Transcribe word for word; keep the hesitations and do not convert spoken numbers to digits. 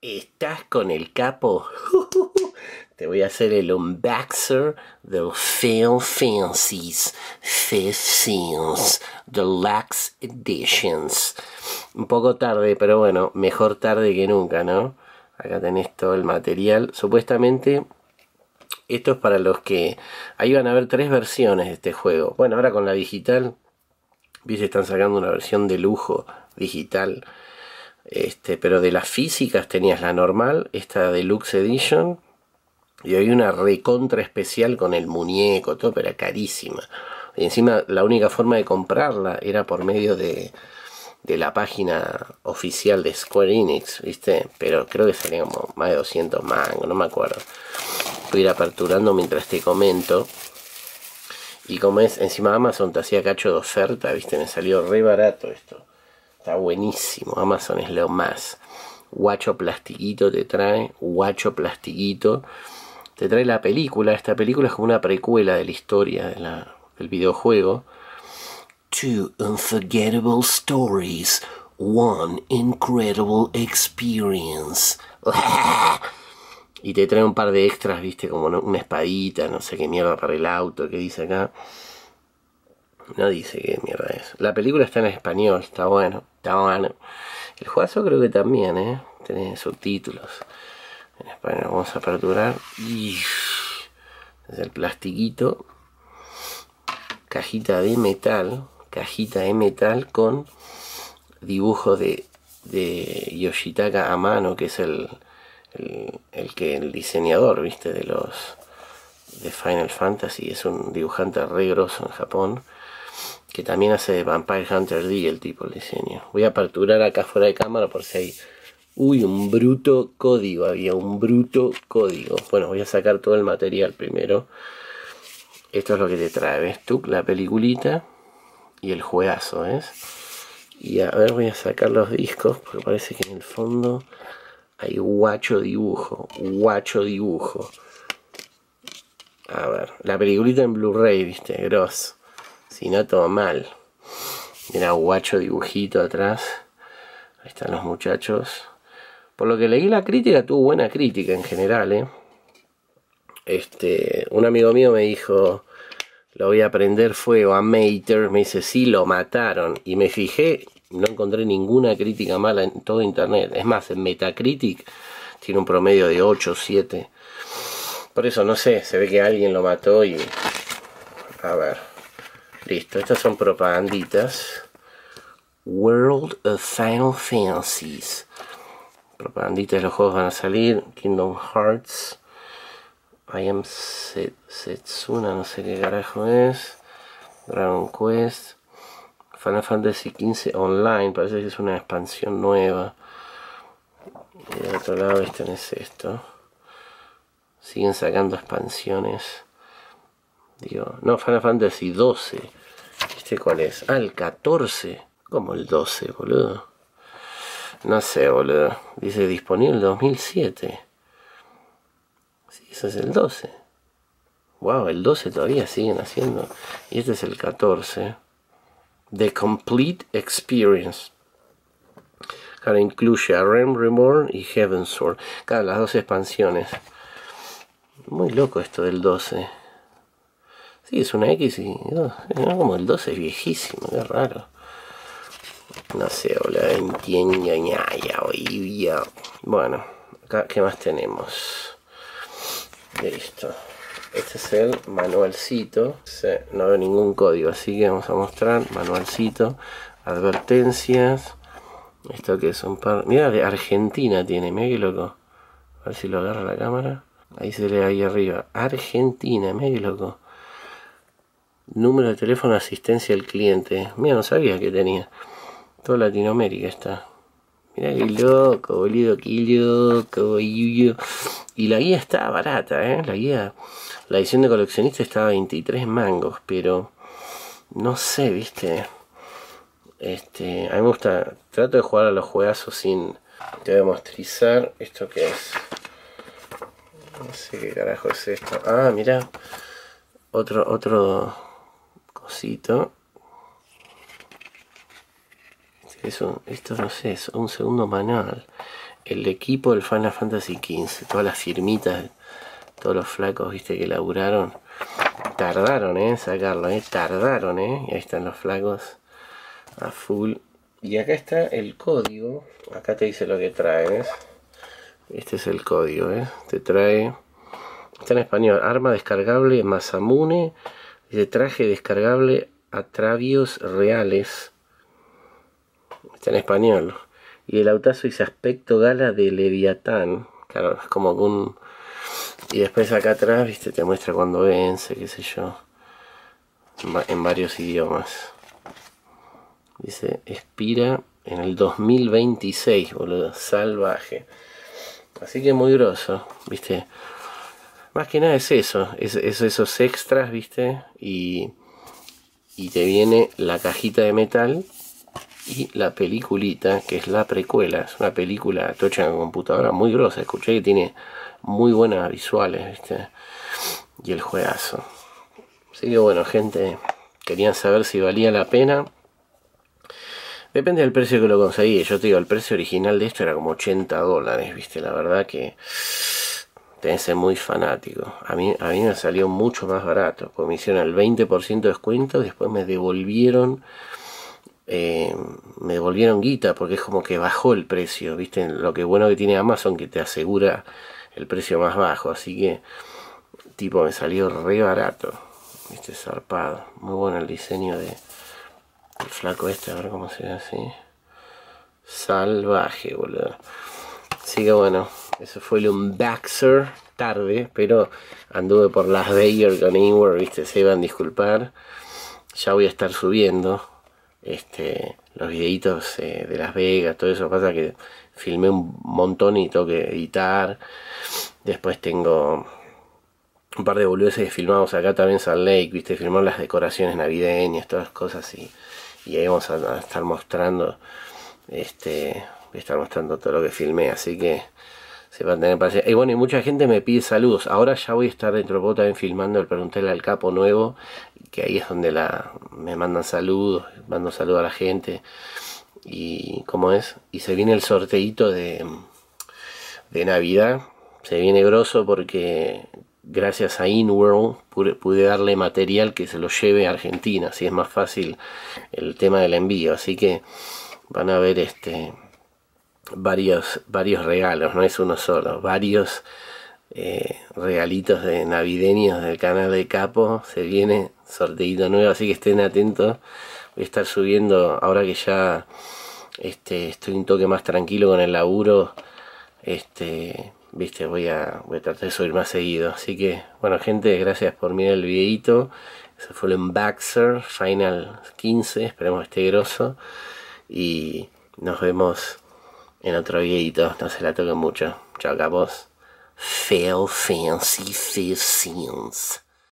¿Estás con el capo? Te voy a hacer el unboxer del Final Fantasy quince Deluxe Editions. Un poco tarde, pero bueno, mejor tarde que nunca, ¿no? Acá tenés todo el material. Supuestamente, esto es para los que... Ahí van a haber tres versiones de este juego. Bueno, ahora con la digital, ¿viste? Están sacando una versión de lujo digital. Este, pero de las físicas tenías la normal, esta Deluxe Edition, y hay una recontra especial con el muñeco, todo, pero carísima. Y encima la única forma de comprarla era por medio de, de la página oficial de Square Enix, ¿viste? Pero creo que salía como más de doscientos mangos, no me acuerdo. Voy a ir aperturando mientras te comento. Y como es, encima Amazon te hacía cacho de oferta, ¿viste? Me salió re barato esto. Está buenísimo, Amazon es lo más. Guacho plastiquito te trae, guacho plastiquito. Te trae la película, esta película es como una precuela de la historia de la, del videojuego. Two unforgettable stories, one incredible experience. Y te trae un par de extras, viste, como una espadita, no sé qué mierda para el auto, que dice acá. No dice qué mierda es. La película está en español, está bueno, está bueno. El juegazo creo que también, ¿eh? Tiene subtítulos en español. Vamos a aperturar. Y es el plastiquito. Cajita de metal. Cajita de metal con dibujos de, de Yoshitaka Amano, que es el, el, el, que, el diseñador, ¿viste? De los... de Final Fantasy. Es un dibujante re grosso en Japón, que también hace de Vampire Hunter D el tipo, el diseño. Voy a aperturar acá fuera de cámara por si hay... Uy, un bruto código, había un bruto código. Bueno, voy a sacar todo el material primero. Esto es lo que te trae, ¿ves tú? La peliculita y el juegazo, ¿ves? Y a ver, voy a sacar los discos, porque parece que en el fondo hay guacho dibujo, guacho dibujo. A ver, la peliculita en Blu-ray, viste, grosso. Si no, todo mal. Mira, guacho dibujito atrás. Ahí están los muchachos. Por lo que leí la crítica, tuvo buena crítica en general, ¿eh? Este, un amigo mío me dijo, lo voy a prender fuego a Mater. Me dice, sí, lo mataron. Y me fijé, no encontré ninguna crítica mala en todo internet. Es más, en Metacritic tiene un promedio de ocho, siete. Por eso, no sé, se ve que alguien lo mató y... A ver... Listo, estas son propaganditas. World of Final Fantasies. Propaganditas de los juegos van a salir. Kingdom Hearts. I Am Setsuna, no sé qué carajo es. Dragon Quest. Final Fantasy quince Online, parece que es una expansión nueva. Y del otro lado este no es esto. Siguen sacando expansiones. Digo, no, Final Fantasy doce. ¿Este cuál es? Ah, el catorce. ¿Cómo el doce, boludo? No sé, boludo. Dice disponible dos mil siete. Sí, ese es el doce. Wow, el doce todavía siguen haciendo. Y este es el catorce. The Complete Experience. Claro, incluye a Realm Reborn y Heavensward. Claro, las dos expansiones. Muy loco esto del doce. Sí, es una X y no, como el doce es viejísimo, qué raro. No sé, hola, entiendo, ñaya, oiga. Bueno, acá, ¿qué más tenemos? Listo. Este es el manualcito. No veo ningún código, así que vamos a mostrar. Manualcito, advertencias. Esto que es un par... Mirá, de Argentina tiene, mirá qué loco. A ver si lo agarra la cámara. Ahí se lee ahí arriba. Argentina, mirá qué loco. Número de teléfono de asistencia al cliente. Mira, no sabía que tenía. Toda Latinoamérica está. Mirá qué loco, boludo, qué loco, boludo. Y la guía está barata, ¿eh? La guía, la edición de coleccionista está a veintitrés mangos, pero no sé, viste. Este, a mí me gusta, trato de jugar a los juegazos sin... Te voy a mostrizar esto que es. No sé qué carajo es esto. Ah, mirá. Otro, otro... cosito. Eso, esto no sé, es un segundo manual. el equipo del Final Fantasy quince, todas las firmitas, todos los flacos, viste, que laburaron, tardaron en eh, sacarlo, eh, tardaron, eh, y ahí están los flacos a full. Y acá está el código, acá te dice lo que trae, ¿ves? Este es el código, ¿ves? Te trae, está en español, arma descargable Masamune, dice traje descargable atravios reales, está en español. Y el autazo dice aspecto gala de Leviatán, claro, es como un... Y después acá atrás, viste, te muestra cuando vence, qué sé yo, en varios idiomas. Dice, expira en el dos mil veintiséis, boludo, salvaje. Así que muy grosso, viste. Más que nada es eso, es, es esos extras, viste. Y, y te viene la cajita de metal y la peliculita, que es la precuela. Es una película tocha en la computadora, muy grosa. Escuché que tiene muy buenas visuales, viste. Y el juegazo. Así que bueno, gente, querían saber si valía la pena. Depende del precio que lo conseguí. Yo te digo, el precio original de esto era como ochenta dólares, viste. La verdad que tenés que ser muy fanático. A mí, a mí me salió mucho más barato, porque me hicieron el veinte por ciento de descuento y después me devolvieron, eh, me devolvieron guita, porque es como que bajó el precio, viste. Lo que bueno que tiene Amazon, que te asegura el precio más bajo. Así que, tipo, me salió re barato, viste, zarpado. Muy bueno el diseño de... el flaco este, a ver cómo se ve así. Salvaje, boludo. Así que bueno, eso fue el unboxer. Tarde, pero anduve por Las Vegas con InWorld, viste, se iban a disculpar. Ya voy a estar subiendo este, los videitos eh, de Las Vegas, todo eso. Pasa que filmé un montón y tengo que editar. Después tengo un par de boludeces que filmamos acá también en Salt Lake, viste, filmamos las decoraciones navideñas, todas las cosas y... y ahí vamos a estar mostrando, este, voy a estar mostrando todo lo que filmé, así que se van a tener paciencia. Y bueno, y mucha gente me pide saludos. Ahora ya voy a estar dentro de poco también filmando el Preguntele al Capo nuevo, que ahí es donde la, me mandan saludos, mando saludos a la gente. Y cómo es, y se viene el sorteito de, de Navidad, se viene grosso porque... gracias a InWorld pude darle material que se lo lleve a Argentina, así es más fácil el tema del envío. Así que van a ver este, varios, varios regalos, no es uno solo, varios eh, regalitos de navideños del canal de Capo. Se viene sorteito nuevo, así que estén atentos. Voy a estar subiendo ahora que ya este, estoy un toque más tranquilo con el laburo. Este... Viste, voy a, voy a tratar de subir más seguido. Así que, bueno, gente, gracias por mirar el videito. Ese fue el unboxer Final quince. Esperemos que esté grosso. Y nos vemos en otro videito. No se la toquen mucho. Chao, capos. Final Fantasy quince.